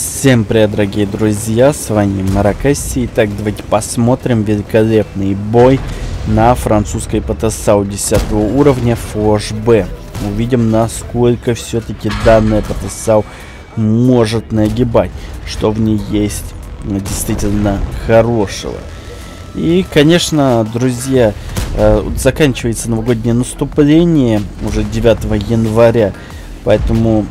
Всем привет, дорогие друзья, с вами Маракаси. Итак, давайте посмотрим великолепный бой на французской ПТСАУ 10 уровня ФОШ-Б. Увидим, насколько все-таки данная ПТСАУ может нагибать, что в ней есть действительно хорошего. И, конечно, друзья, заканчивается новогоднее наступление уже 9 января. Поэтому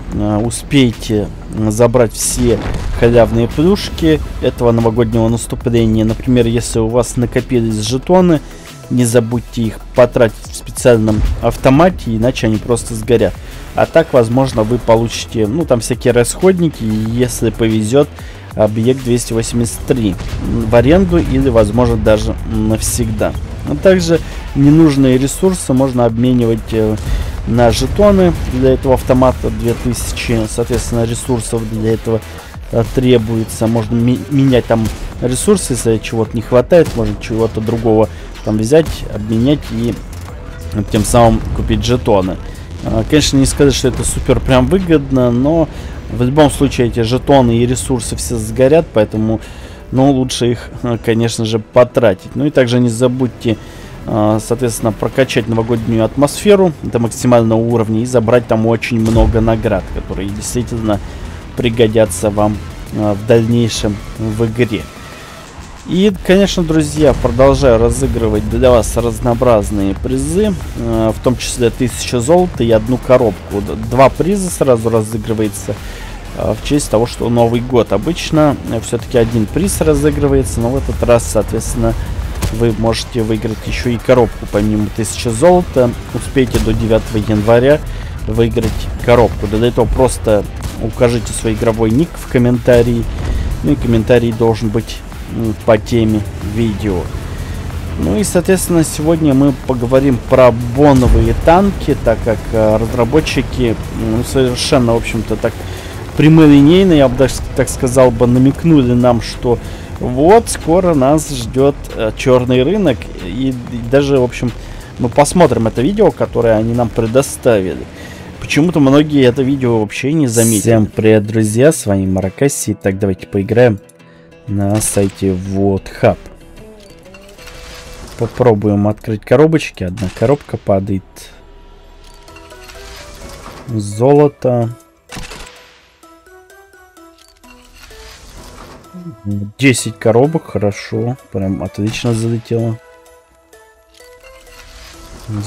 успейте забрать все халявные плюшки этого новогоднего наступления. Например, если у вас накопились жетоны, не забудьте их потратить в специальном автомате, иначе они просто сгорят. А так, возможно, вы получите, ну, там всякие расходники, если повезет, объект 283 в аренду или, возможно, даже навсегда. А также ненужные ресурсы можно обменивать на жетоны. Для этого автомата 2000, соответственно, ресурсов для этого требуется. Можно менять там ресурсы, если чего-то не хватает, можно чего-то другого там взять, обменять и тем самым купить жетоны. Конечно, не сказать, что это супер прям выгодно, но в любом случае эти жетоны и ресурсы все сгорят, поэтому, ну, лучше их, конечно же, потратить. Ну и также не забудьте, соответственно, прокачать новогоднюю атмосферу до максимального уровня и забрать там очень много наград, которые действительно пригодятся вам в дальнейшем в игре. И, конечно, друзья, продолжаю разыгрывать для вас разнообразные призы, в том числе 1000 золота и одну коробку. Два приза сразу разыгрывается в честь того, что Новый год. Обычно все-таки один приз разыгрывается, но в этот раз, соответственно, вы можете выиграть еще и коробку помимо 1000 золота. Успейте до 9 января выиграть коробку. Для этого просто укажите свой игровой ник в комментарии. Ну и комментарий должен быть по теме видео. Ну и, соответственно, сегодня мы поговорим про боновые танки, так как разработчики совершенно, в общем-то, так прямолинейно, я бы даже так сказал бы, намекнули нам, что вот скоро нас ждет черный рынок. И даже, в общем, мы посмотрим это видео, которое они нам предоставили. Почему-то многие это видео вообще не заметили. Всем привет, друзья, с вами Маракаси. Так, давайте поиграем на сайте Vodhub. Попробуем открыть коробочки. Одна коробка падает. Золото. 10 коробок, хорошо, прям отлично залетело.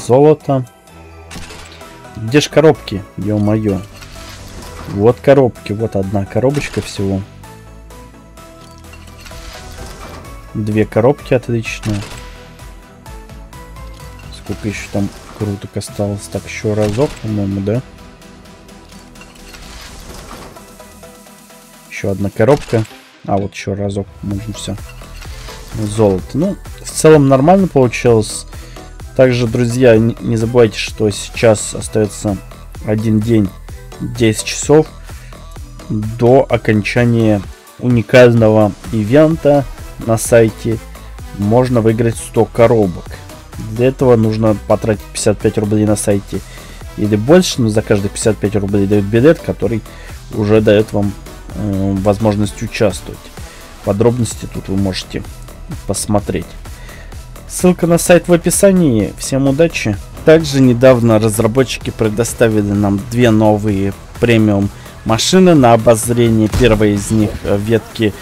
Золото. Где ж коробки, ё-моё? Вот коробки, вот одна коробочка всего. Две коробки, отлично. Сколько еще там круток осталось? Так, еще разок, по-моему, да? Еще одна коробка. А вот еще разок, можно все. Золото. Ну, в целом нормально получилось. Также, друзья, не забывайте, что сейчас остается один день, 10 часов до окончания уникального ивента на сайте. Можно выиграть 100 коробок. Для этого нужно потратить 55 рублей на сайте или больше, но за каждые 55 рублей дают билет, который уже дает вам возможность участвовать. Подробности тут вы можете посмотреть. Ссылка на сайт в описании. Всем удачи. Также недавно разработчики предоставили нам две новые премиум машины на обозрение. Первая из них ветки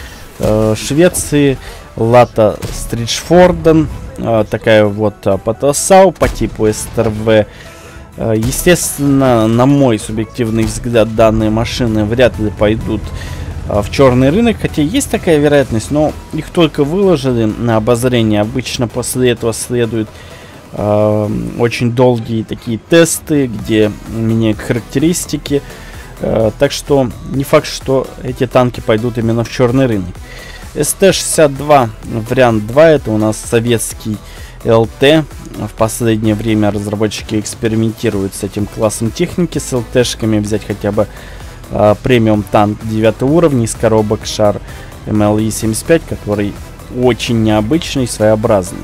Швеции, Лата Стриджфорден. Такая вот ПТСАУ по типу СТРВ. Естественно, на мой субъективный взгляд, данные машины вряд ли пойдут в черный рынок, хотя есть такая вероятность, но их только выложили на обозрение. Обычно после этого следуют очень долгие такие тесты, где меняют характеристики, так что не факт, что эти танки пойдут именно в черный рынок. СТ-62 вариант 2 это у нас советский ЛТ. В последнее время разработчики экспериментируют с этим классом техники, с ЛТшками. Взять хотя бы премиум танк 9 уровня из коробок шар МЛИ-75, который очень необычный и своеобразный.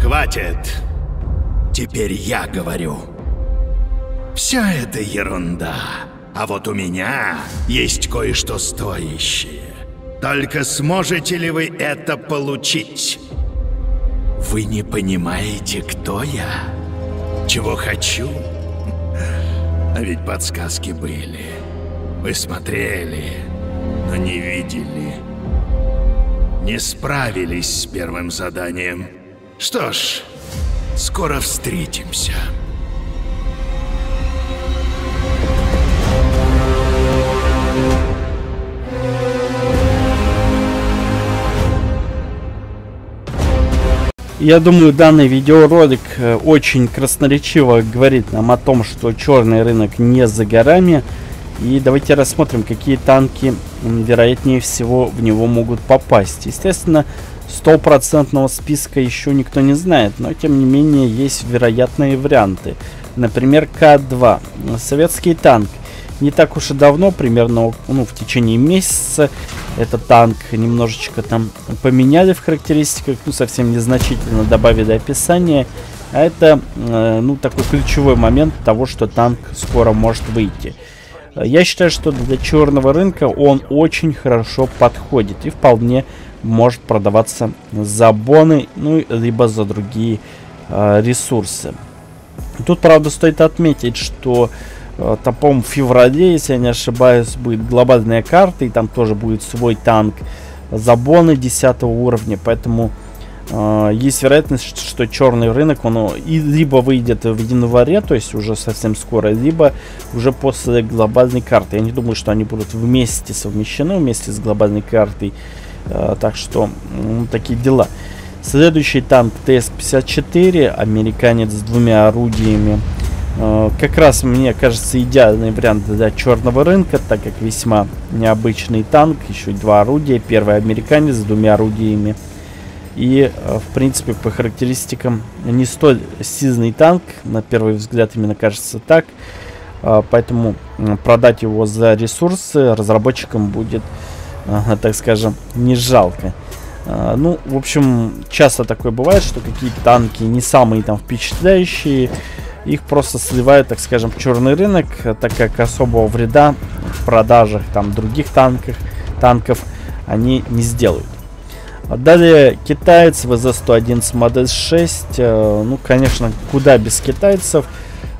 Хватит. Теперь я говорю. Вся эта ерунда. А вот у меня есть кое-что стоящее. Только сможете ли вы это получить? Вы не понимаете, кто я? Чего хочу? А ведь подсказки были. Вы смотрели, но не видели. Не справились с первым заданием. Что ж, скоро встретимся. Я думаю, данный видеоролик очень красноречиво говорит нам о том, что черный рынок не за горами. И давайте рассмотрим, какие танки, вероятнее всего, в него могут попасть. Естественно, стопроцентного списка еще никто не знает, но тем не менее есть вероятные варианты. Например, К-2. Советский танк. Не так уж и давно, примерно в течение месяца, этот танк немножечко там поменяли в характеристиках, совсем незначительно добавили описание. А это, такой ключевой момент того, что танк скоро может выйти. Я считаю, что для черного рынка он очень хорошо подходит и вполне может продаваться за боны, либо за другие ресурсы. Тут, правда, стоит отметить, что там, по-моему, в феврале, если я не ошибаюсь, будет глобальная карта, и там тоже будет свой танк за боны 10 уровня, поэтому есть вероятность, что черный рынок, он либо выйдет в январе, то есть уже совсем скоро, либо уже после глобальной карты. Я не думаю, что они будут вместе совмещены, вместе с глобальной картой, так что такие дела. Следующий танк ТС-54, американец с двумя орудиями. Как раз, мне кажется, идеальный вариант для черного рынка, так как весьма необычный танк, еще два орудия, первый американец с двумя орудиями. И, в принципе, по характеристикам не столь сильный танк, на первый взгляд именно кажется так, поэтому продать его за ресурсы разработчикам будет, так скажем, не жалко. В общем, часто такое бывает, что какие-то танки не самые там впечатляющие, их просто сливают, так скажем, в черный рынок, так как особого вреда в продажах там других танков они не сделают. Далее китаец ВЗ-111 модель 6. Конечно, куда без китайцев.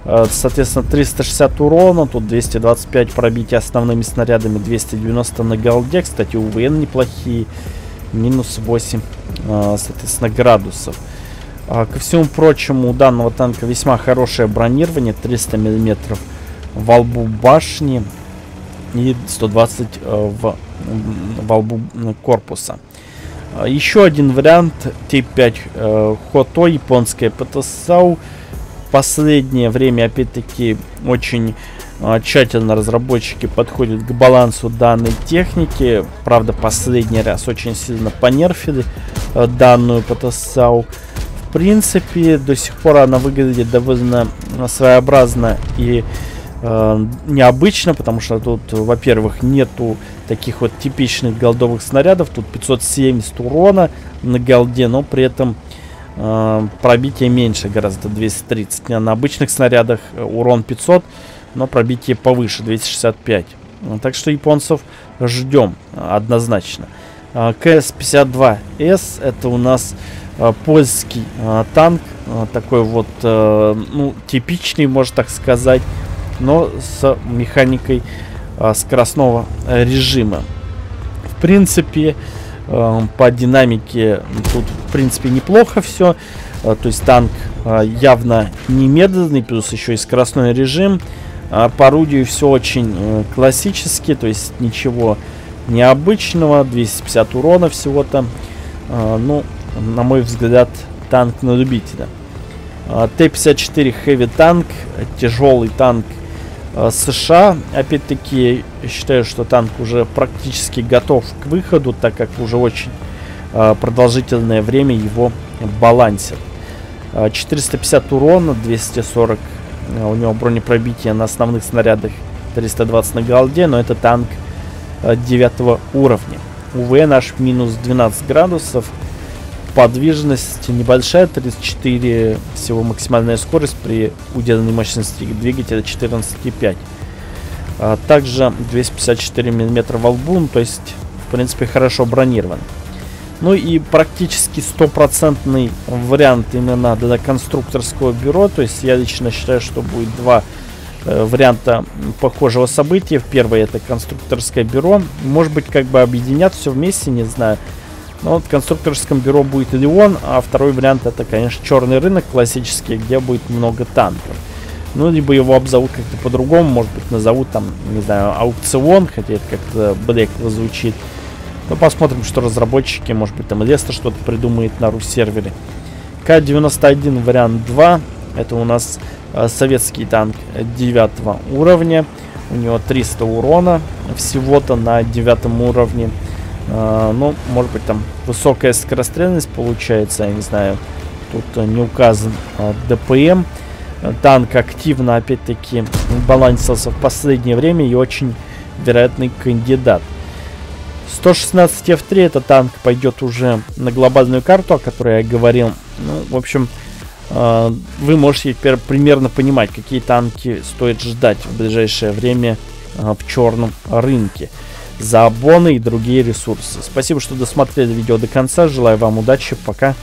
Соответственно, 360 урона, тут 225 пробития основными снарядами, 290 на голде. Кстати, УВН неплохие, минус 8, соответственно, градусов. Ко всему прочему, у данного танка весьма хорошее бронирование, 300 мм во лбу башни и 120 во лбу корпуса. Еще один вариант Тип 5 Хо-То, японская ПТСАУ. В последнее время, опять-таки, очень тщательно разработчики подходят к балансу данной техники. Правда, последний раз очень сильно понерфили данную ПТСАУ. В принципе, до сих пор она выглядит довольно своеобразно и необычно, потому что тут, во-первых, нету таких вот типичных голдовых снарядов. Тут 570 урона на голде, но при этом пробитие меньше, гораздо 230. На обычных снарядах урон 500, но пробитие повыше, 265. Так что японцев ждем однозначно. КС-52С это у нас польский танк, такой вот типичный, можно так сказать, но с механикой скоростного режима. В принципе, по динамике тут в принципе неплохо все, то есть танк явно не медленный, плюс еще и скоростной режим. По орудию все очень классически, то есть ничего необычного, 250 урона всего-то. На мой взгляд, танк на любителя. Т-54 хэви танк, тяжелый танк США. Опять-таки, считаю, что танк уже практически готов к выходу, так как уже очень продолжительное время его балансит. 450 урона, 240 у него бронепробитие на основных снарядах, 320 на голде, но это танк 9 уровня. УВ наш минус 12 градусов. Подвижность небольшая, 34 всего максимальная скорость при удельной мощности двигателя 14,5. Также 254 мм валбун, то есть в принципе хорошо бронирован. Ну и практически стопроцентный вариант именно для конструкторского бюро. То есть я лично считаю, что будет два варианта похожего события. Первый — это конструкторское бюро. Может быть, как бы объединят все вместе, не знаю. Но вот в конструкторском бюро будет Леон, а второй вариант — это, конечно, черный рынок классический, где будет много танков. Ну, либо его обзовут как-то по-другому, может быть, назовут там, не знаю, аукцион, хотя это как-то блекло звучит. Но посмотрим, что разработчики, может быть, там Леста что-то придумает на ру-сервере. К-91 вариант 2, это у нас советский танк 9 уровня, у него 300 урона всего-то на 9 уровне. Ну, может быть, там высокая скорострельность получается, я не знаю, тут не указан ДПМ. Танк активно, опять-таки, балансился в последнее время и очень вероятный кандидат. 116 F3 это танк, пойдет уже на глобальную карту, о которой я говорил. Ну, в общем, вы можете теперь примерно понимать, какие танки стоит ждать в ближайшее время в черном рынке за абоны и другие ресурсы. Спасибо, что досмотрели видео до конца. Желаю вам удачи. Пока.